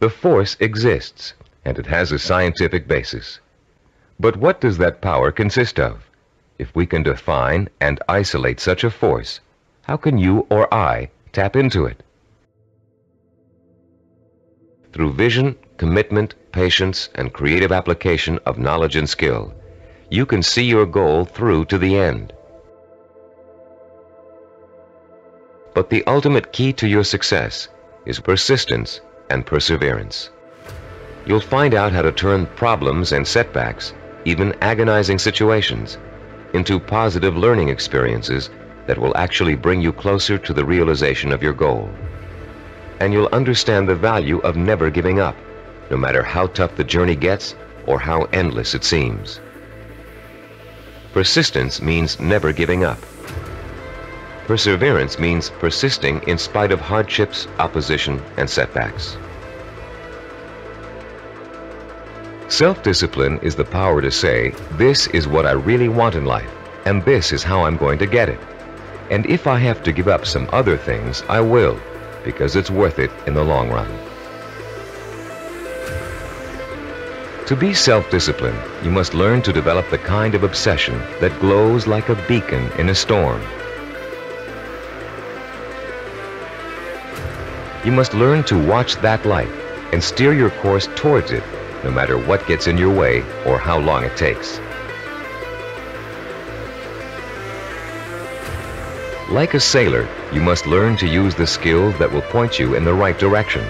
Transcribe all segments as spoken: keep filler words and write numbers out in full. The force exists, and it has a scientific basis. But what does that power consist of? If we can define and isolate such a force, how can you or I tap into it? Through vision, commitment, patience, and creative application of knowledge and skill, you can see your goal through to the end. But the ultimate key to your success is persistence and perseverance. You'll find out how to turn problems and setbacks, even agonizing situations, into positive learning experiences that will actually bring you closer to the realization of your goal. And you'll understand the value of never giving up, no matter how tough the journey gets or how endless it seems. Persistence means never giving up. Perseverance means persisting in spite of hardships, opposition, and setbacks. Self-discipline is the power to say, this is what I really want in life, and this is how I'm going to get it. And if I have to give up some other things, I will, because it's worth it in the long run. To be self-disciplined, you must learn to develop the kind of obsession that glows like a beacon in a storm. You must learn to watch that light and steer your course towards it, no matter what gets in your way or how long it takes. Like a sailor, you must learn to use the skill that will point you in the right direction,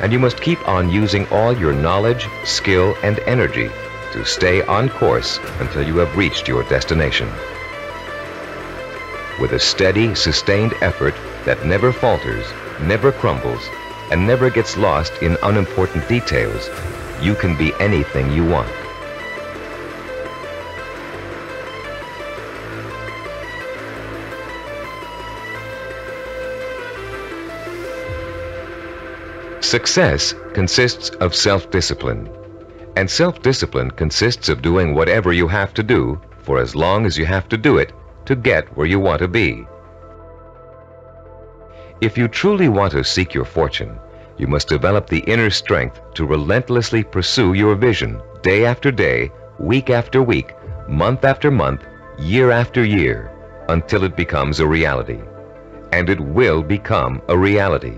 and you must keep on using all your knowledge, skill, and energy to stay on course until you have reached your destination. With a steady, sustained effort that never falters, never crumbles, and never gets lost in unimportant details, you can be anything you want. Success consists of self-discipline, and self-discipline consists of doing whatever you have to do for as long as you have to do it to get where you want to be. If you truly want to seek your fortune, you must develop the inner strength to relentlessly pursue your vision day after day, week after week, month after month, year after year, until it becomes a reality. And it will become a reality.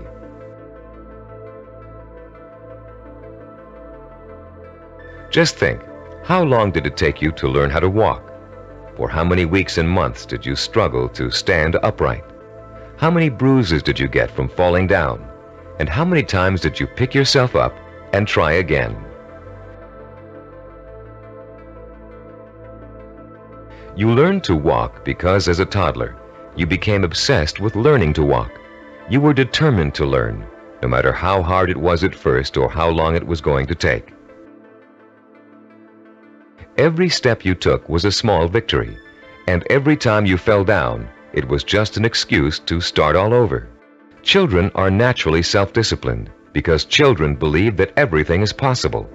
Just think, how long did it take you to learn how to walk? For how many weeks and months did you struggle to stand upright? How many bruises did you get from falling down? And how many times did you pick yourself up and try again? You learned to walk because as a toddler, you became obsessed with learning to walk. You were determined to learn, no matter how hard it was at first or how long it was going to take. Every step you took was a small victory, and every time you fell down, it was just an excuse to start all over. Children are naturally self-disciplined because children believe that everything is possible.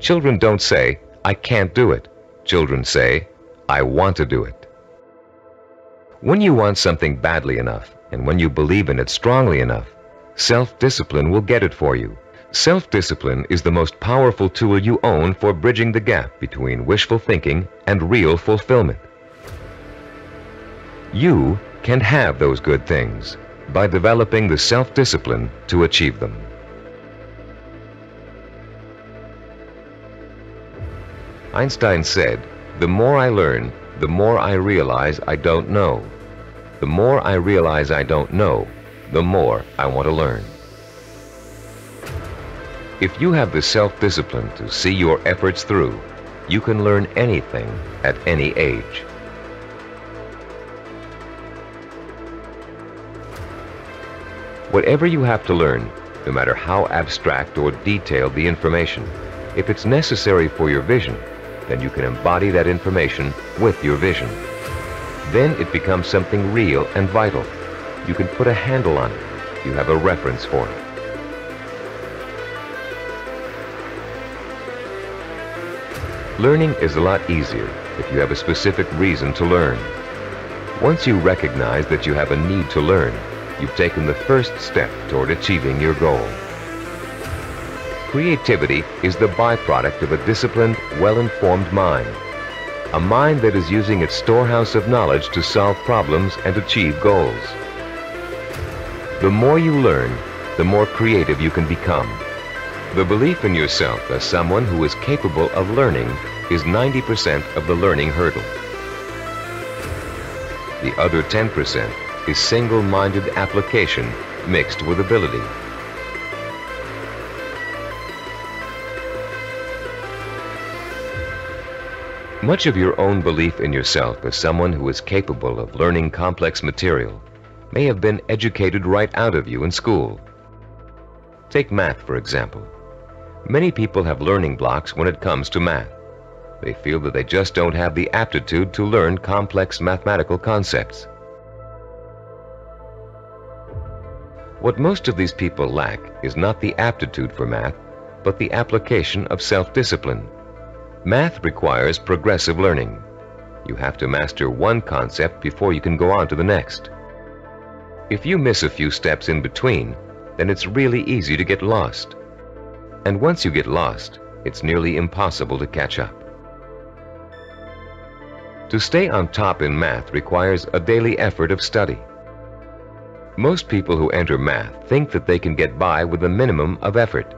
Children don't say, I can't do it. Children say, I want to do it. When you want something badly enough, and when you believe in it strongly enough, self-discipline will get it for you. Self-discipline is the most powerful tool you own for bridging the gap between wishful thinking and real fulfillment. You can have those good things by developing the self-discipline to achieve them. Einstein said, the more I learn, the more I realize I don't know. The more I realize I don't know, the more I want to learn. If you have the self-discipline to see your efforts through, you can learn anything at any age. Whatever you have to learn, no matter how abstract or detailed the information, if it's necessary for your vision, then you can embody that information with your vision. Then it becomes something real and vital. You can put a handle on it. You have a reference for it. Learning is a lot easier if you have a specific reason to learn. Once you recognize that you have a need to learn, you've taken the first step toward achieving your goal. creativity is the byproduct of a disciplined, well-informed mind. A mind that is using its storehouse of knowledge to solve problems and achieve goals. The more you learn, the more creative you can become. The belief in yourself as someone who is capable of learning is ninety percent of the learning hurdle. The other ten percent is single-minded application mixed with ability. Much of your own belief in yourself as someone who is capable of learning complex material may have been educated right out of you in school. Take math, for example. Many people have learning blocks when it comes to math. They feel that they just don't have the aptitude to learn complex mathematical concepts. What most of these people lack is not the aptitude for math, but the application of self-discipline. Math requires progressive learning. You have to master one concept before you can go on to the next. If you miss a few steps in between, then it's really easy to get lost. And once you get lost, it's nearly impossible to catch up. To stay on top in math requires a daily effort of study. Most people who enter math think that they can get by with a minimum of effort.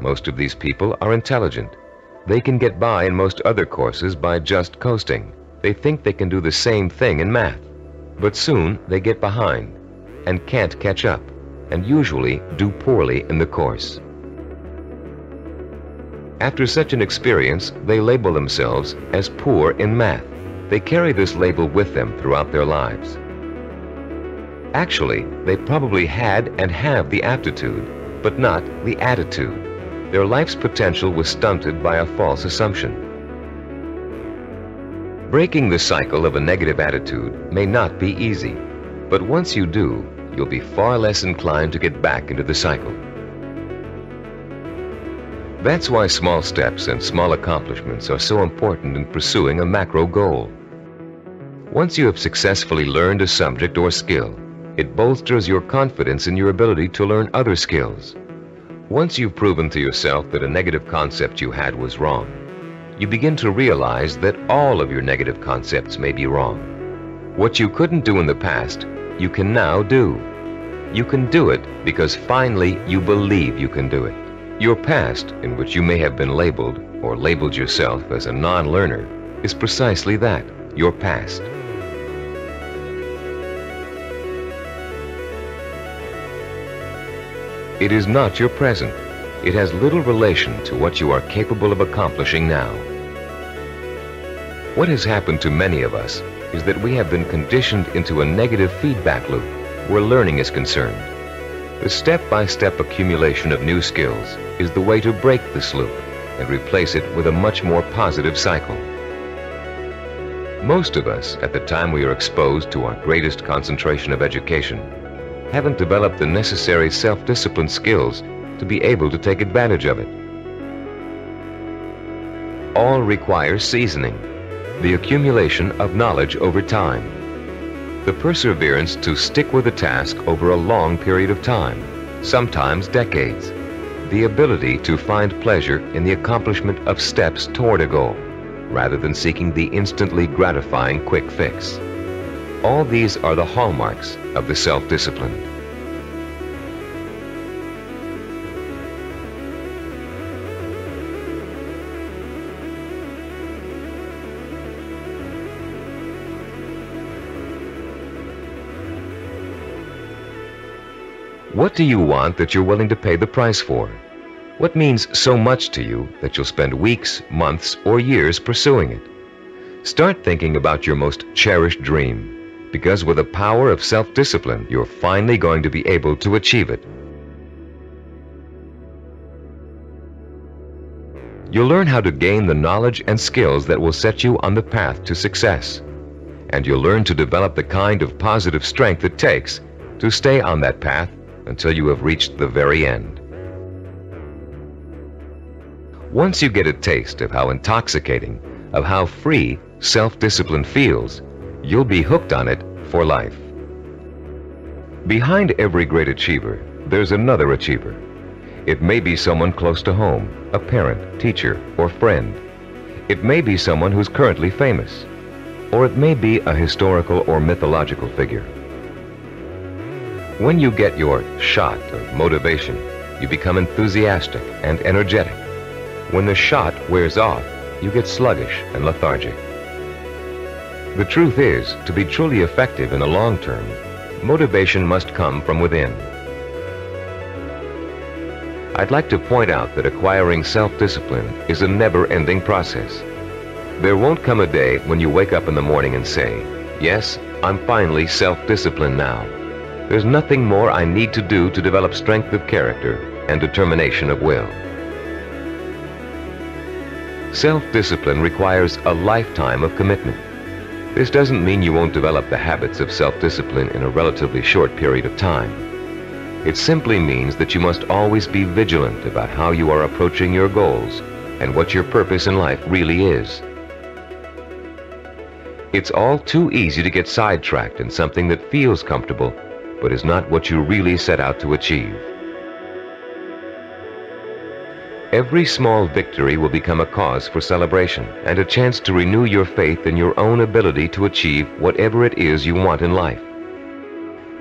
Most of these people are intelligent. They can get by in most other courses by just coasting. They think they can do the same thing in math, but soon they get behind and can't catch up, and usually do poorly in the course. After such an experience, they label themselves as poor in math. They carry this label with them throughout their lives. Actually, they probably had and have the aptitude, but not the attitude. Their life's potential was stunted by a false assumption. Breaking the cycle of a negative attitude may not be easy, but once you do, you'll be far less inclined to get back into the cycle. That's why small steps and small accomplishments are so important in pursuing a macro goal. Once you have successfully learned a subject or skill, it bolsters your confidence in your ability to learn other skills. Once you've proven to yourself that a negative concept you had was wrong, you begin to realize that all of your negative concepts may be wrong. What you couldn't do in the past, you can now do. You can do it because finally you believe you can do it. Your past, in which you may have been labeled or labeled yourself as a non-learner, is precisely that, your past. It is not your present. It has little relation to what you are capable of accomplishing now. What has happened to many of us is that we have been conditioned into a negative feedback loop where learning is concerned. The step-by-step accumulation of new skills is the way to break this loop and replace it with a much more positive cycle. Most of us, at the time we are exposed to our greatest concentration of education, haven't developed the necessary self-discipline skills to be able to take advantage of it. All requires seasoning, the accumulation of knowledge over time, the perseverance to stick with a task over a long period of time, sometimes decades, the ability to find pleasure in the accomplishment of steps toward a goal, rather than seeking the instantly gratifying quick fix. All these are the hallmarks of the self-disciplined. What do you want that you're willing to pay the price for? What means so much to you that you'll spend weeks, months, or years pursuing it? Start thinking about your most cherished dream, because with the power of self-discipline, you're finally going to be able to achieve it. You'll learn how to gain the knowledge and skills that will set you on the path to success. And you'll learn to develop the kind of positive strength it takes to stay on that path until you have reached the very end. Once you get a taste of how intoxicating, of how free self-discipline feels, you'll be hooked on it for life. Behind every great achiever, there's another achiever. It may be someone close to home, a parent, teacher, or friend. It may be someone who's currently famous, or it may be a historical or mythological figure. When you get your shot of motivation, you become enthusiastic and energetic. When the shot wears off, you get sluggish and lethargic. The truth is, to be truly effective in the long term, motivation must come from within. I'd like to point out that acquiring self-discipline is a never-ending process. There won't come a day when you wake up in the morning and say, "Yes, I'm finally self-disciplined now. There's nothing more I need to do to develop strength of character and determination of will." Self-discipline requires a lifetime of commitment. This doesn't mean you won't develop the habits of self-discipline in a relatively short period of time. It simply means that you must always be vigilant about how you are approaching your goals and what your purpose in life really is. It's all too easy to get sidetracked in something that feels comfortable but is not what you really set out to achieve. Every small victory will become a cause for celebration and a chance to renew your faith in your own ability to achieve whatever it is you want in life.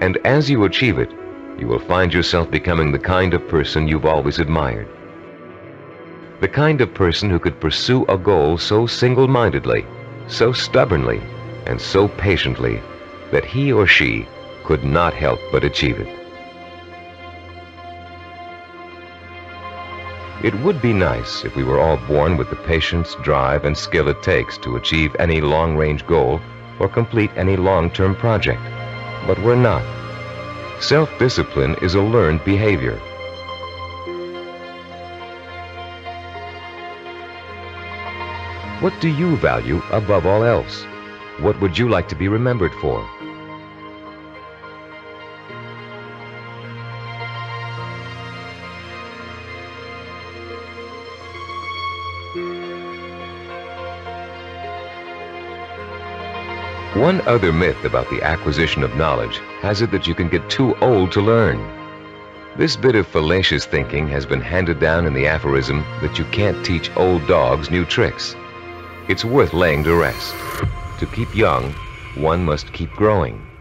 And as you achieve it, you will find yourself becoming the kind of person you've always admired. The kind of person who could pursue a goal so single-mindedly, so stubbornly, and so patiently that he or she could not help but achieve it. It would be nice if we were all born with the patience, drive, and skill it takes to achieve any long-range goal or complete any long-term project, but we're not. Self-discipline is a learned behavior. What do you value above all else? What would you like to be remembered for? One other myth about the acquisition of knowledge has it that you can get too old to learn. This bit of fallacious thinking has been handed down in the aphorism that you can't teach old dogs new tricks. It's worth laying to rest. To keep young, one must keep growing.